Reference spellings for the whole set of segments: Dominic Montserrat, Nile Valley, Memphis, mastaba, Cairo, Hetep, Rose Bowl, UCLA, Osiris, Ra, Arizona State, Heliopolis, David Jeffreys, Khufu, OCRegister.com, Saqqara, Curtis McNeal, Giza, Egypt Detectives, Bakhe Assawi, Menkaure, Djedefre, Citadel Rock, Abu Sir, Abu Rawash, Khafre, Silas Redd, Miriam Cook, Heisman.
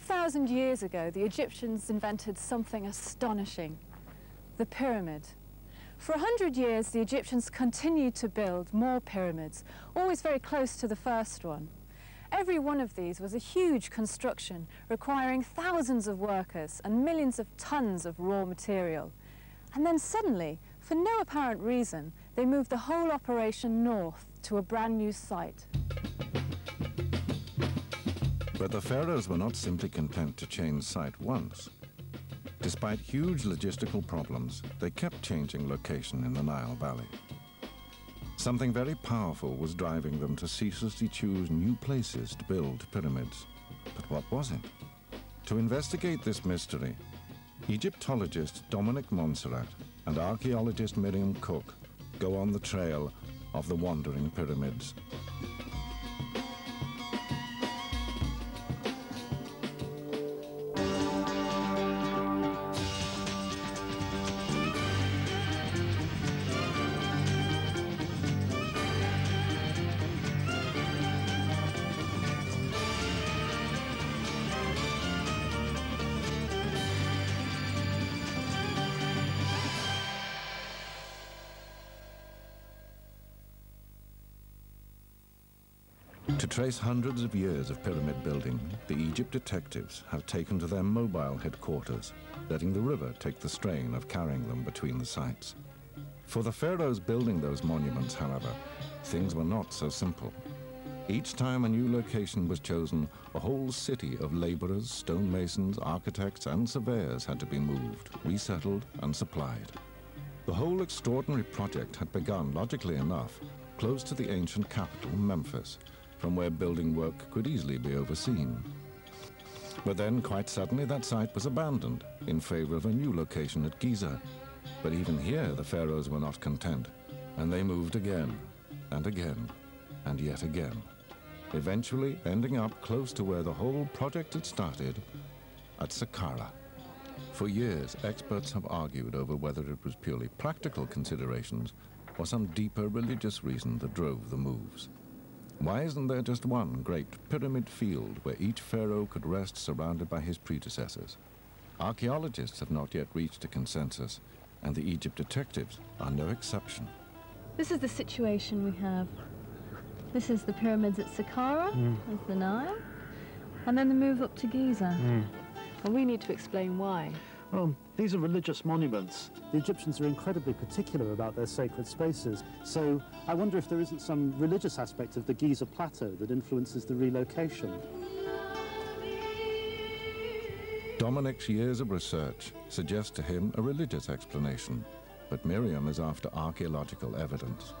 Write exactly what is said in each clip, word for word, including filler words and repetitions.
five thousand years ago, the Egyptians invented something astonishing, the pyramid. For a hundred years, the Egyptians continued to build more pyramids, always very close to the first one. Every one of these was a huge construction, requiring thousands of workers and millions of tons of raw material. And then suddenly, for no apparent reason, they moved the whole operation north to a brand new site. But the pharaohs were not simply content to change site once. Despite huge logistical problems, they kept changing location in the Nile Valley. Something very powerful was driving them to ceaselessly choose new places to build pyramids. But what was it? To investigate this mystery, Egyptologist Dominic Montserrat and archaeologist Miriam Cook go on the trail of the wandering pyramids. To trace hundreds of years of pyramid building, the Egypt Detectives have taken to their mobile headquarters, letting the river take the strain of carrying them between the sites. For the pharaohs building those monuments, however, things were not so simple. Each time a new location was chosen, a whole city of laborers, stonemasons, architects, and surveyors had to be moved, resettled, and supplied. The whole extraordinary project had begun, logically enough, close to the ancient capital, Memphis, from where building work could easily be overseen. But then, quite suddenly, that site was abandoned in favor of a new location at Giza. But even here, the pharaohs were not content, and they moved again, and again, and yet again, eventually ending up close to where the whole project had started, at Saqqara. For years, experts have argued over whether it was purely practical considerations or some deeper religious reason that drove the moves. Why isn't there just one great pyramid field where each pharaoh could rest surrounded by his predecessors? Archaeologists have not yet reached a consensus, and the Egypt Detectives are no exception. This is the situation we have. This is the pyramids at Saqqara, mm. There's the Nile, and then the move up to Giza. Mm. And we need to explain why. Well, these are religious monuments. The Egyptians are incredibly particular about their sacred spaces, so I wonder if there isn't some religious aspect of the Giza plateau that influences the relocation. Dominic's years of research suggest to him a religious explanation, but Miriam is after archaeological evidence.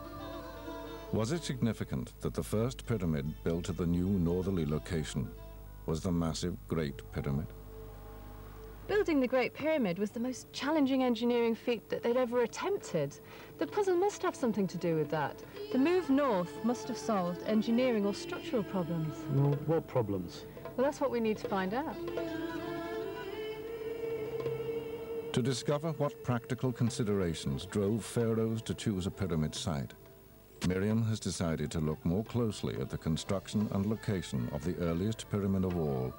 Was it significant that the first pyramid built at the new northerly location was the massive Great Pyramid? Building the Great Pyramid was the most challenging engineering feat that they'd ever attempted. The puzzle must have something to do with that. The move north must have solved engineering or structural problems. Well, what problems? Well, that's what we need to find out. To discover what practical considerations drove pharaohs to choose a pyramid site, Miriam has decided to look more closely at the construction and location of the earliest pyramid of all,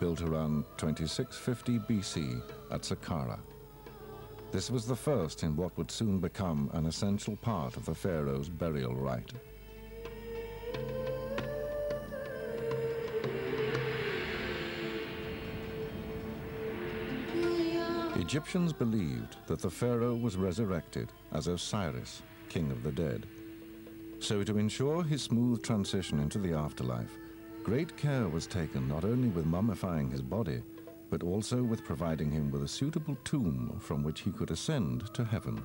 built around twenty-six fifty B C at Saqqara. This was the first in what would soon become an essential part of the pharaoh's burial rite. Egyptians believed that the pharaoh was resurrected as Osiris, king of the dead. So to ensure his smooth transition into the afterlife, great care was taken not only with mummifying his body, but also with providing him with a suitable tomb from which he could ascend to heaven.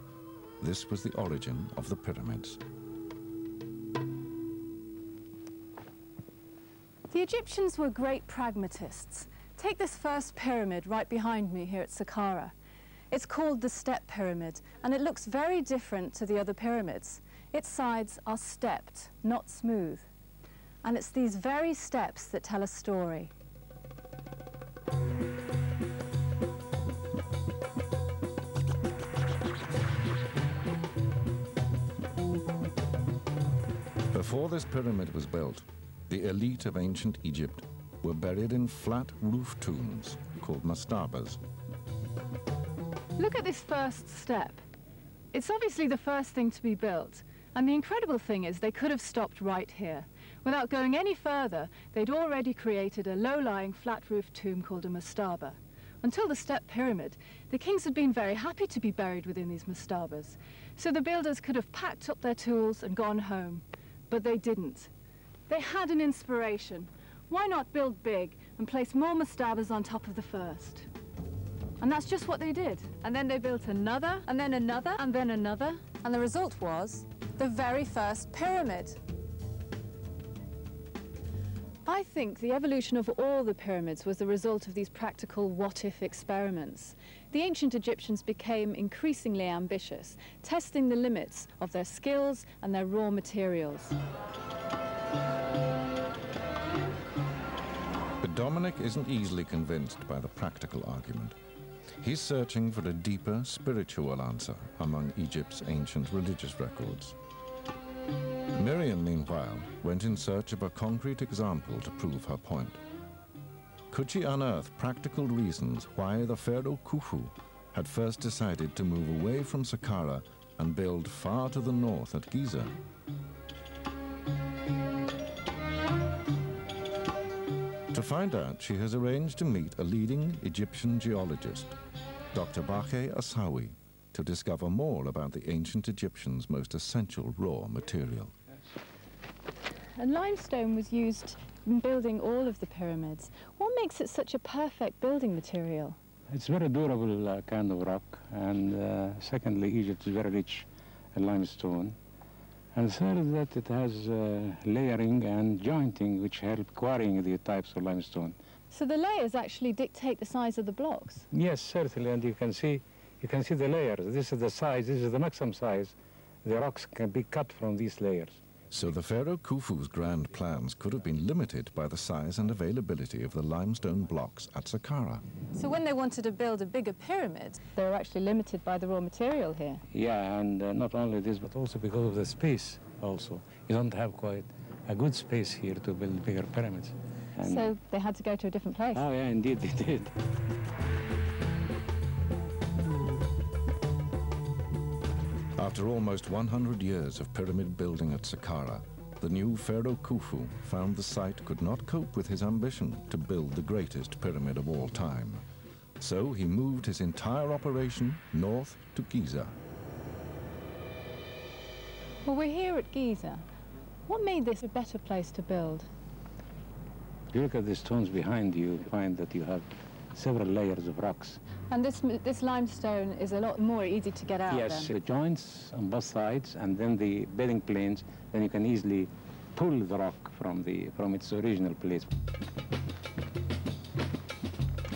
This was the origin of the pyramids. The Egyptians were great pragmatists. Take this first pyramid right behind me here at Saqqara. It's called the Step Pyramid, and it looks very different to the other pyramids. Its sides are stepped, not smooth. And it's these very steps that tell a story. Before this pyramid was built, the elite of ancient Egypt were buried in flat roof tombs called mastabas. Look at this first step. It's obviously the first thing to be built, and the incredible thing is they could have stopped right here. Without going any further, they'd already created a low-lying flat-roofed tomb called a mastaba. Until the step pyramid, the kings had been very happy to be buried within these mastabas, so the builders could have packed up their tools and gone home, but they didn't. They had an inspiration. Why not build big and place more mastabas on top of the first? And that's just what they did. And then they built another, and then another, and then another. And the result was the very first pyramid. I think the evolution of all the pyramids was the result of these practical what-if experiments. The ancient Egyptians became increasingly ambitious, testing the limits of their skills and their raw materials. But Dominic isn't easily convinced by the practical argument. He's searching for a deeper spiritual answer among Egypt's ancient religious records. Miriam, meanwhile, went in search of a concrete example to prove her point. Could she unearth practical reasons why the pharaoh Khufu had first decided to move away from Saqqara and build far to the north at Giza? To find out, she has arranged to meet a leading Egyptian geologist, Doctor Bakhe Assawi, to discover more about the ancient Egyptians' most essential raw material. And limestone was used in building all of the pyramids. What makes it such a perfect building material? It's very durable uh, kind of rock, and uh, secondly, Egypt is very rich in limestone, and third, that it has uh, layering and jointing, which help quarrying the types of limestone. So the layers actually dictate the size of the blocks? Yes, certainly, and you can see You can see the layers. This is the size, this is the maximum size. The rocks can be cut from these layers. So the pharaoh Khufu's grand plans could have been limited by the size and availability of the limestone blocks at Saqqara. So when they wanted to build a bigger pyramid, they were actually limited by the raw material here. Yeah, and uh, not only this, but also because of the space also. You don't have quite a good space here to build bigger pyramids. And so they had to go to a different place. Oh yeah, indeed they did. After almost one hundred years of pyramid building at Saqqara, the new pharaoh Khufu found the site could not cope with his ambition to build the greatest pyramid of all time. So he moved his entire operation north to Giza. Well, we're here at Giza. What made this a better place to build? If you look at the stones behind you, you find that you have several layers of rocks. And this, this limestone is a lot more easy to get out. Yes, the joints on both sides, and then the bedding planes, then you can easily pull the rock from, the, from its original place.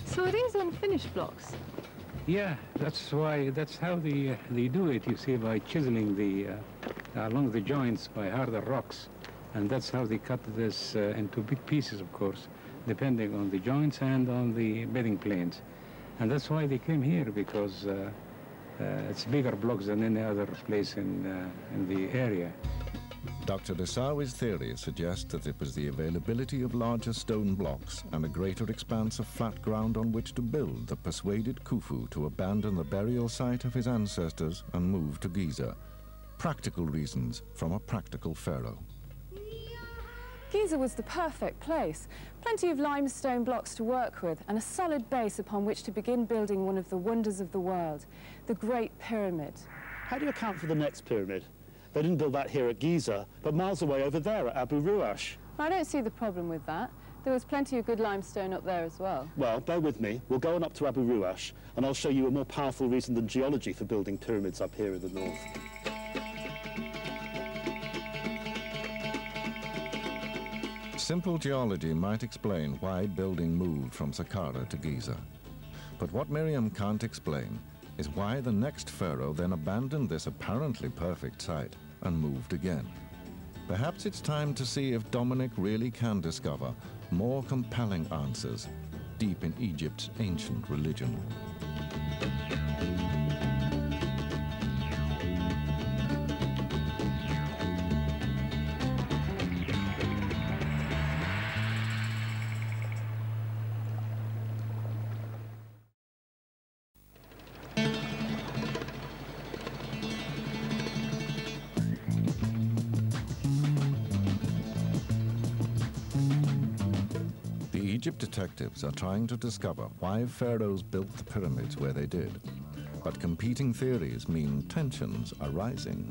So are these unfinished blocks? Yeah, that's why, that's how they, they do it, you see, by chiseling the, uh, along the joints by harder rocks. And that's how they cut this uh, into big pieces, of course, depending on the joints and on the bedding planes. And that's why they came here, because uh, uh, it's bigger blocks than any other place in, uh, in the area. Doctor Assawi's theory suggests that it was the availability of larger stone blocks and a greater expanse of flat ground on which to build that persuaded Khufu to abandon the burial site of his ancestors and move to Giza. Practical reasons from a practical pharaoh. Giza was the perfect place. Plenty of limestone blocks to work with and a solid base upon which to begin building one of the wonders of the world, the Great Pyramid. How do you account for the next pyramid? They didn't build that here at Giza, but miles away over there at Abu Rawash. I don't see the problem with that. There was plenty of good limestone up there as well. Well, bear with me. We'll go on up to Abu Rawash and I'll show you a more powerful reason than geology for building pyramids up here in the north. Simple geology might explain why building moved from Saqqara to Giza. But what Miriam can't explain is why the next pharaoh then abandoned this apparently perfect site and moved again. Perhaps it's time to see if Dominic really can discover more compelling answers deep in Egypt's ancient religion. Egypt detectives are trying to discover why pharaohs built the pyramids where they did. But competing theories mean tensions are rising.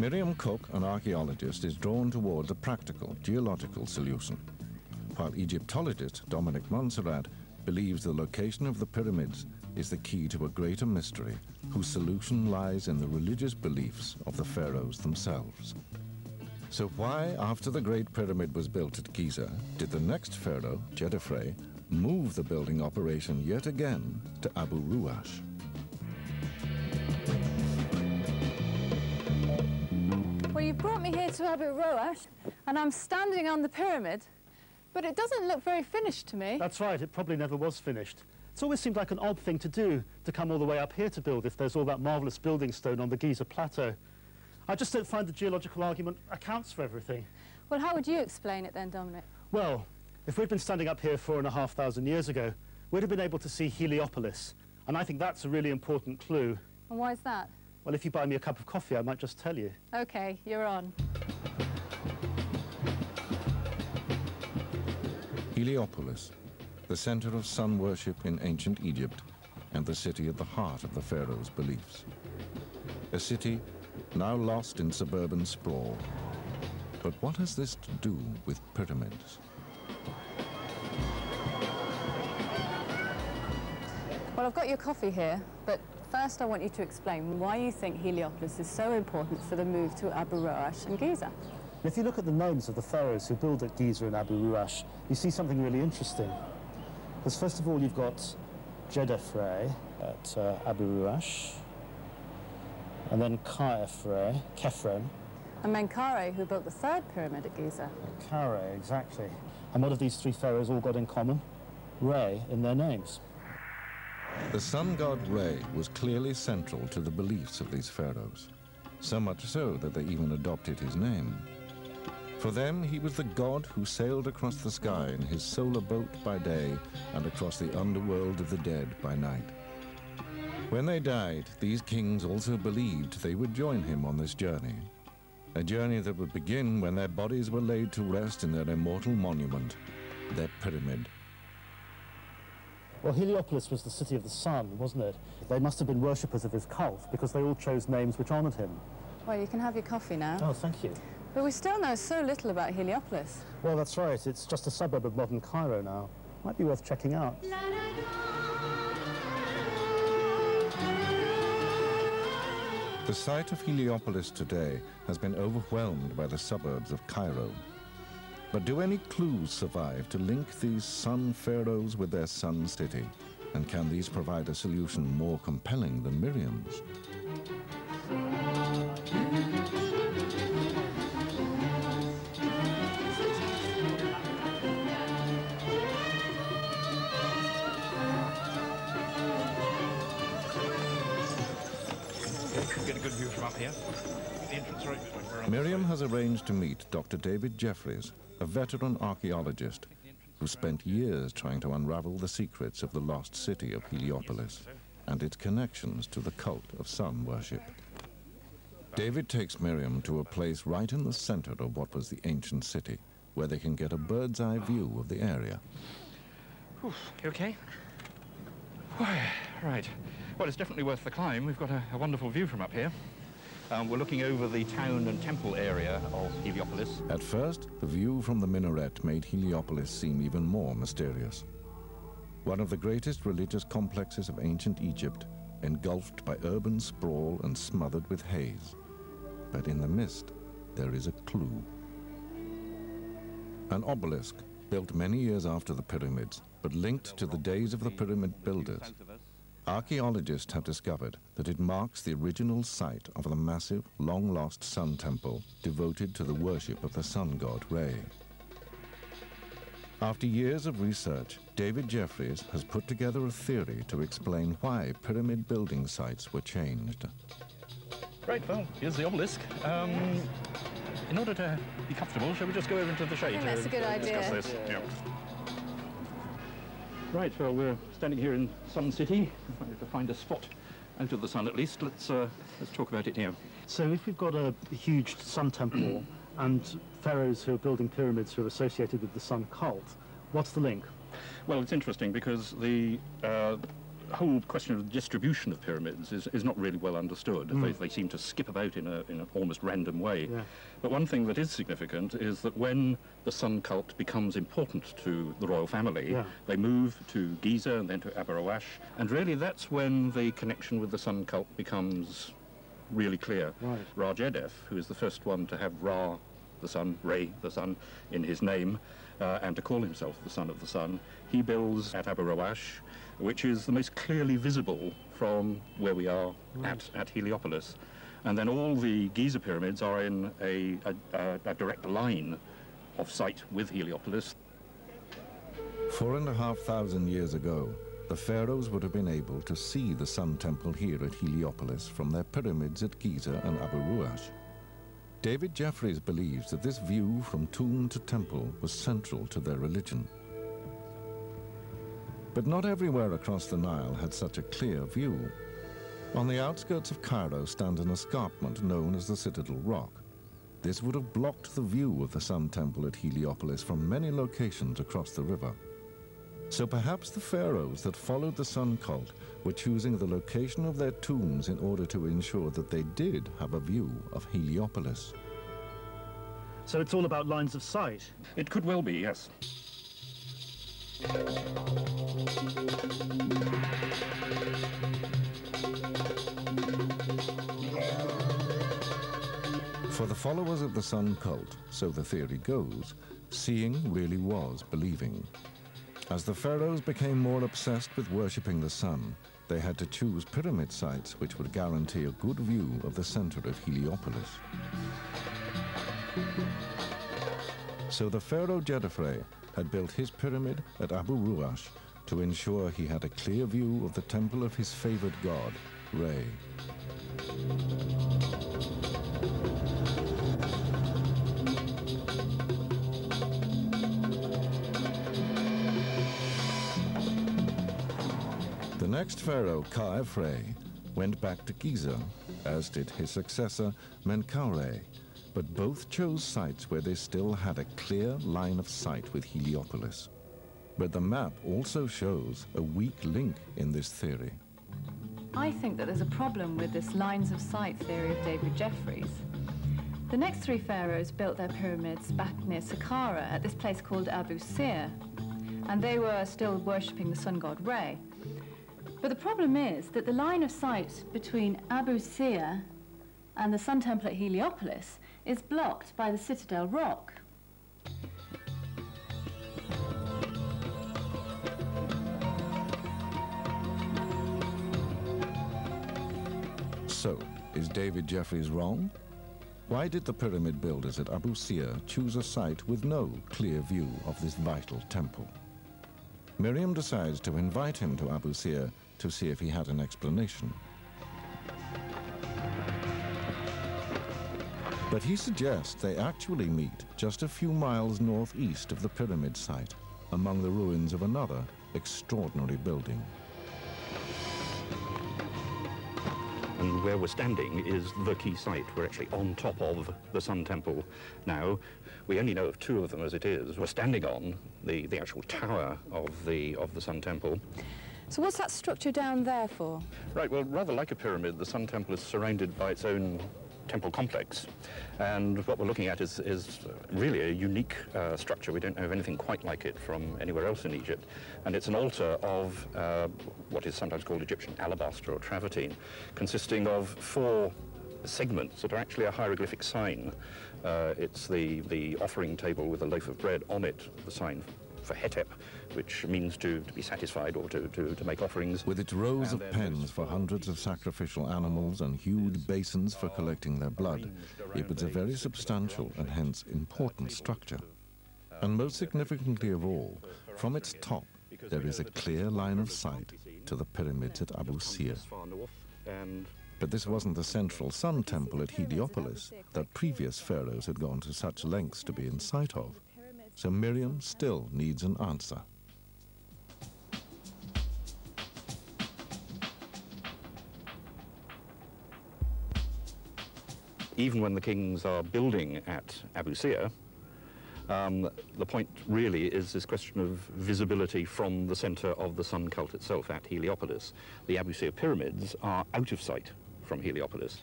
Miriam Cook, an archaeologist, is drawn towards a practical geological solution, while Egyptologist Dominic Montserrat believes the location of the pyramids is the key to a greater mystery whose solution lies in the religious beliefs of the pharaohs themselves. So why, after the Great Pyramid was built at Giza, did the next pharaoh, Djedefre, move the building operation yet again to Abu Rawash? Well, you brought me here to Abu Rawash, and I'm standing on the pyramid, but it doesn't look very finished to me. That's right, it probably never was finished. It's always seemed like an odd thing to do, to come all the way up here to build if there's all that marvellous building stone on the Giza plateau. I just don't find the geological argument accounts for everything. Well, how would you explain it then, Dominic? Well, if we'd been standing up here four and a half thousand years ago, we'd have been able to see Heliopolis, and I think that's a really important clue. And why is that? Well, if you buy me a cup of coffee, I might just tell you. OK, you're on. Heliopolis, the centre of sun worship in ancient Egypt, and the city at the heart of the pharaoh's beliefs. A city now lost in suburban sprawl. But what has this to do with pyramids? Well, I've got your coffee here, but first I want you to explain why you think Heliopolis is so important for the move to Abu Rawash and Giza. If you look at the names of the pharaohs who built at Giza and Abu Rawash, you see something really interesting. Because first of all, you've got Djedefre at uh, Abu Rawash, and then Khafre, Khafre. And Menkaure, who built the third pyramid at Giza. Menkaure, exactly. And what have these three pharaohs all got in common? Ra in their names. The sun god Ra was clearly central to the beliefs of these pharaohs, so much so that they even adopted his name. For them, he was the god who sailed across the sky in his solar boat by day and across the underworld of the dead by night. When they died, these kings also believed they would join him on this journey, a journey that would begin when their bodies were laid to rest in their immortal monument, their pyramid. Well, Heliopolis was the city of the sun, wasn't it? They must have been worshippers of his cult because they all chose names which honoured him. Well, you can have your coffee now. Oh, thank you. But we still know so little about Heliopolis. Well, that's right. It's just a suburb of modern Cairo now. Might be worth checking out. La, la, la. The site of Heliopolis today has been overwhelmed by the suburbs of Cairo. But do any clues survive to link these sun pharaohs with their sun city? And can these provide a solution more compelling than Miriam's? Here. Miriam has arranged to meet Doctor David Jeffreys, a veteran archaeologist who spent years trying to unravel the secrets of the lost city of Heliopolis and its connections to the cult of sun worship. David takes Miriam to a place right in the center of what was the ancient city, where they can get a bird's eye view of the area. Whew, you okay? Right. Well, it's definitely worth the climb. We've got a, a wonderful view from up here. Um, we're looking over the town and temple area of Heliopolis. At first, the view from the minaret made Heliopolis seem even more mysterious. One of the greatest religious complexes of ancient Egypt, engulfed by urban sprawl and smothered with haze. But in the mist, there is a clue. An obelisk, built many years after the pyramids, but linked to the days of the pyramid builders. Archaeologists have discovered that it marks the original site of the massive, long-lost sun temple devoted to the worship of the sun god Ra. After years of research, David Jeffreys has put together a theory to explain why pyramid building sites were changed. Right, well, here's the obelisk. Um, in order to be comfortable, shall we just go over into the shade? I think that's a good idea. Discuss this? Yeah. Yeah. Right, well, we're standing here in Sun City. If I have to find a spot out of the sun, at least, let's, uh, let's talk about it here. So if we've got a huge sun temple and pharaohs who are building pyramids who are associated with the sun cult. What's the link? Well, it's interesting because the uh, whole question of the distribution of pyramids is, is not really well understood. Mm. They, they seem to skip about in, a, in an almost random way. Yeah. But one thing that is significant is that when the sun cult becomes important to the royal family, yeah. they move to Giza and then to Abu Rawash, and really that's when the connection with the sun cult becomes really clear. Right. Ra Djedef, who is the first one to have Ra, the sun, Re, the sun, in his name, uh, and to call himself the son of the sun, he builds at Abu Rawash, which is the most clearly visible from where we are right. at, at Heliopolis. And then all the Giza pyramids are in a, a, a direct line of sight with Heliopolis. Four and a half thousand years ago, the pharaohs would have been able to see the sun temple here at Heliopolis from their pyramids at Giza and Abu Rawash. David Jeffreys believes that this view from tomb to temple was central to their religion. But not everywhere across the Nile had such a clear view. On the outskirts of Cairo stands an escarpment known as the Citadel Rock. This would have blocked the view of the sun temple at Heliopolis from many locations across the river. So perhaps the pharaohs that followed the sun cult were choosing the location of their tombs in order to ensure that they did have a view of Heliopolis. So it's all about lines of sight? It could well be, yes. For the followers of the sun cult, so the theory goes, seeing really was believing. As the pharaohs became more obsessed with worshipping the sun, they had to choose pyramid sites which would guarantee a good view of the center of Heliopolis. So the pharaoh Djedefre had built his pyramid at Abu Rawash to ensure he had a clear view of the temple of his favored god, Re. The next pharaoh, Khafre, went back to Giza, as did his successor, Menkaure, but both chose sites where they still had a clear line of sight with Heliopolis. But the map also shows a weak link in this theory. I think that there's a problem with this lines of sight theory of David Jeffreys. The next three pharaohs built their pyramids back near Saqqara at this place called Abu Sir, and they were still worshipping the sun god Re. But the problem is that the line of sight between Abu Sir and the sun temple at Heliopolis is blocked by the Citadel Rock. So, is David Jeffreys wrong? Why did the pyramid builders at Abu Sir choose a site with no clear view of this vital temple? Miriam decides to invite him to Abu Sir to see if he had an explanation. But he suggests they actually meet just a few miles northeast of the pyramid site, among the ruins of another extraordinary building. And where we're standing is the key site. We're actually on top of the sun temple now. We only know of two of them as it is. We're standing on the, the actual tower of the, of the sun temple. So what's that structure down there for? Right, well, rather like a pyramid, the sun temple is surrounded by its own temple complex, and what we're looking at is, is really a unique uh, structure. We don't have anything quite like it from anywhere else in Egypt, and it's an altar of uh, what is sometimes called Egyptian alabaster or travertine, consisting of four segments that are actually a hieroglyphic sign. Uh, it's the, the offering table with a loaf of bread on it, the sign for Hetep, which means to, to be satisfied or to, to, to make offerings. With its rows of pens for hundreds of sacrificial animals and huge basins for collecting their blood, it was a very substantial and hence important structure. And most significantly of all, from its top, there is a clear line of sight to the pyramids at Abu Sir. But this wasn't the central sun temple at Heliopolis that previous pharaohs had gone to such lengths to be in sight of. So Miriam still needs an answer. even when the kings are building at Abu Sir, um, the point really is this question of visibility from the center of the sun cult itself at Heliopolis. The Abu Sir pyramids are out of sight from Heliopolis.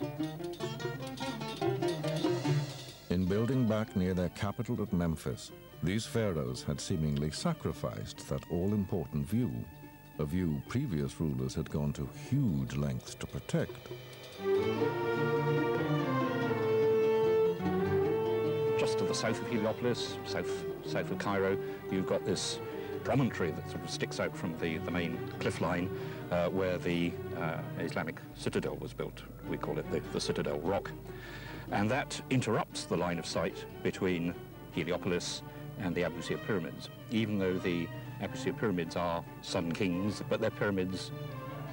In building back near their capital at Memphis, these pharaohs had seemingly sacrificed that all-important view, a view previous rulers had gone to huge lengths to protect. Just to the south of Heliopolis, south, south of Cairo, you've got this promontory that sort of sticks out from the, the main cliff line uh, where the uh, Islamic citadel was built. We call it the, the Citadel Rock. And that interrupts the line of sight between Heliopolis and the Abu Sir pyramids, even though the Abu Sir pyramids are sun kings, but their pyramids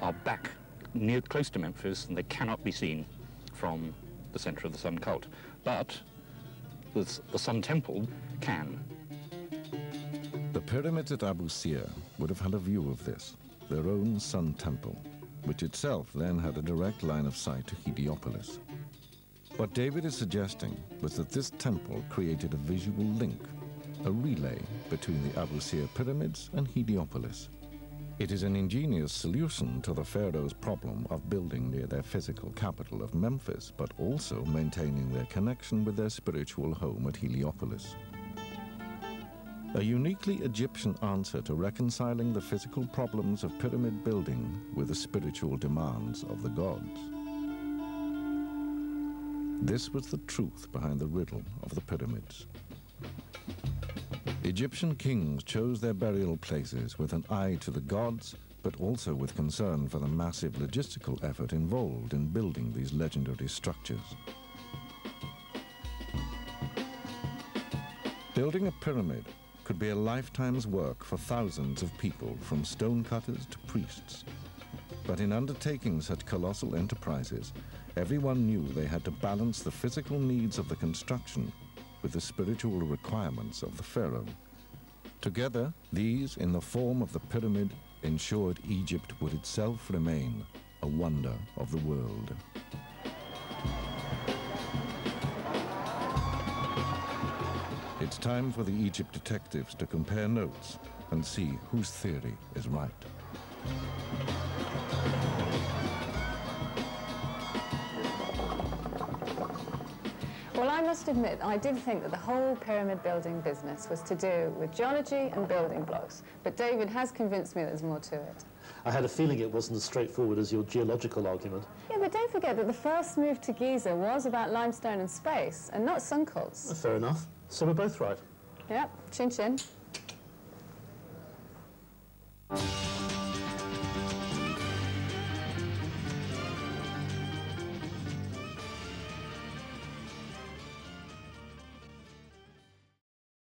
are back near close to Memphis and they cannot be seen from the center of the sun cult. But the, the sun temple can. The pyramids at Abu Sir would have had a view of this, their own sun temple, which itself then had a direct line of sight to Heliopolis. What David is suggesting was that this temple created a visual link, a relay between the Abu Sir pyramids and Heliopolis. It is an ingenious solution to the pharaohs' problem of building near their physical capital of Memphis, but also maintaining their connection with their spiritual home at Heliopolis. A uniquely Egyptian answer to reconciling the physical problems of pyramid building with the spiritual demands of the gods. This was the truth behind the riddle of the pyramids. Egyptian kings chose their burial places with an eye to the gods, but also with concern for the massive logistical effort involved in building these legendary structures. Building a pyramid could be a lifetime's work for thousands of people, from stonecutters to priests. But in undertaking such colossal enterprises, everyone knew they had to balance the physical needs of the construction with the spiritual requirements of the pharaoh. Together, these, in the form of the pyramid, ensured Egypt would itself remain a wonder of the world. It's time for the Egypt detectives to compare notes and see whose theory is right. Well, I must admit, I did think that the whole pyramid building business was to do with geology and building blocks, but David has convinced me there's more to it. I had a feeling it wasn't as straightforward as your geological argument. Yeah, but don't forget that the first move to Giza was about limestone and space, and not sun cults. Fair enough. So we're both right. Yep, chin chin.